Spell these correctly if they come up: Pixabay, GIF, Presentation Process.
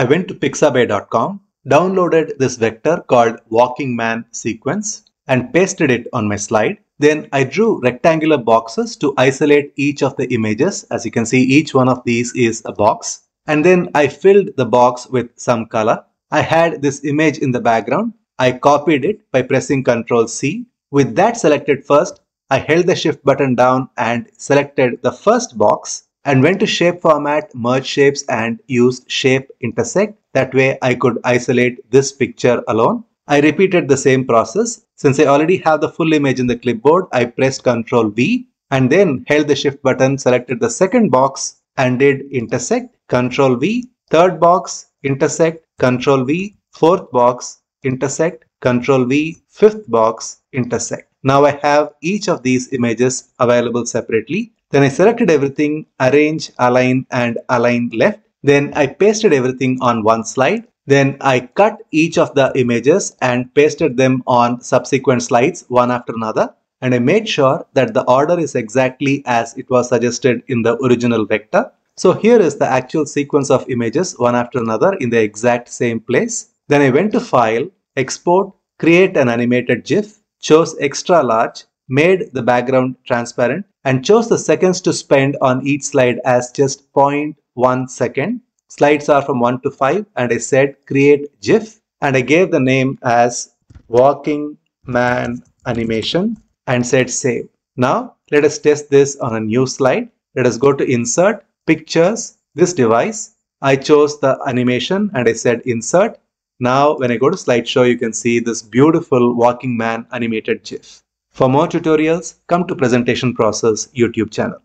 I went to pixabay.com, downloaded this vector called walking man sequence and pasted it on my slide. Then I drew rectangular boxes to isolate each of the images. As you can see, each one of these is a box. And then I filled the box with some color. I had this image in the background. I copied it by pressing Ctrl+C. With that selected first, I held the shift button down and selected the first box and went to shape format, merge shapes and used shape intersect. That way I could isolate this picture alone. I repeated the same process. Since I already have the full image in the clipboard, I pressed Ctrl+V and then held the shift button, selected the second box and did intersect, Ctrl+V, third box, intersect, Ctrl+V, fourth box, intersect, Ctrl+V, fifth box, intersect. Now I have each of these images available separately. Then I selected everything, arrange, align and align left. Then I pasted everything on one slide. Then I cut each of the images and pasted them on subsequent slides one after another, and I made sure that the order is exactly as it was suggested in the original vector. So here is the actual sequence of images one after another in the exact same place. Then I went to File, Export, Create an Animated GIF, chose Extra Large, made the background transparent and chose the seconds to spend on each slide as just 0.1 second. Slides are from 1 to 5 and I said create GIF and I gave the name as Walking Man Animation and said save. Now let us test this on a new slide. Let us go to Insert, Pictures, this device. I chose the animation and I said Insert. Now when I go to slideshow, you can see this beautiful Walking Man animated GIF. For more tutorials, come to Presentation Process YouTube channel.